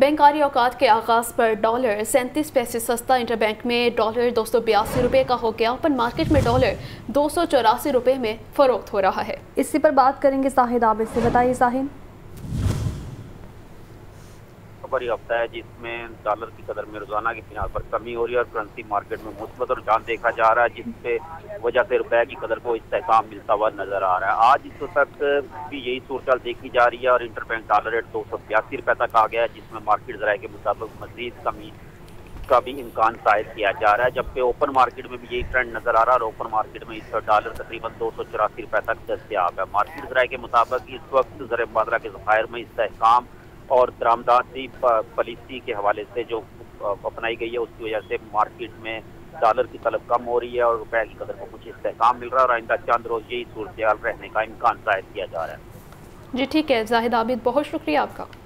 बैंकारी औकात के आगाज़ पर डॉलर 37 पैसे सस्ता, इंटरबैंक में डॉलर 282 रुपये का हो गया। ओपन मार्केट में डॉलर 284 रुपये में फरोख्त हो रहा है। इसी पर बात करेंगे साहिद आबिद से। बताइए साहिद। खबर हफ्ता है जिसमें डॉलर की कदर में रोजाना की बुनियाद पर कमी हो रही है और करेंसी मार्केट में मुस्बत रुझान देखा जा रहा है, जिससे वजह से रुपये की कदर को इस्तेहकाम मिलता हुआ नजर आ रहा है। आज इस वक्त भी यही सूरत देखी जा रही है और इंटरबैंक डॉलर रेट 282 रुपये तक आ गया है, जिसमें मार्केट जराये के मुताबिक मजीद कमी का भी इम्कान जाहिर किया जा रहा है, जबकि ओपन मार्केट में भी यही ट्रेंड नजर आ रहा है और ओपन मार्केट में इस वक्त डॉलर तकरीबन 284 रुपये तक दस्तियाब है। मार्केट जराये के मुताबिक इस वक्त ज़र बादरा के जखायर में इस्तेहकाम और दरामदाती पॉलिसी के हवाले से जो अपनाई गई है, उसकी वजह से मार्केट में डॉलर की तलब कम हो रही है और रुपये की कदर को कुछ इस्तेहकाम मिल रहा है और आइंदा चंद रोज यही सूरत हाल रहने का इम्कान जाहिर किया जा रहा है। जी ठीक है जाहिद आबिद, बहुत शुक्रिया आपका।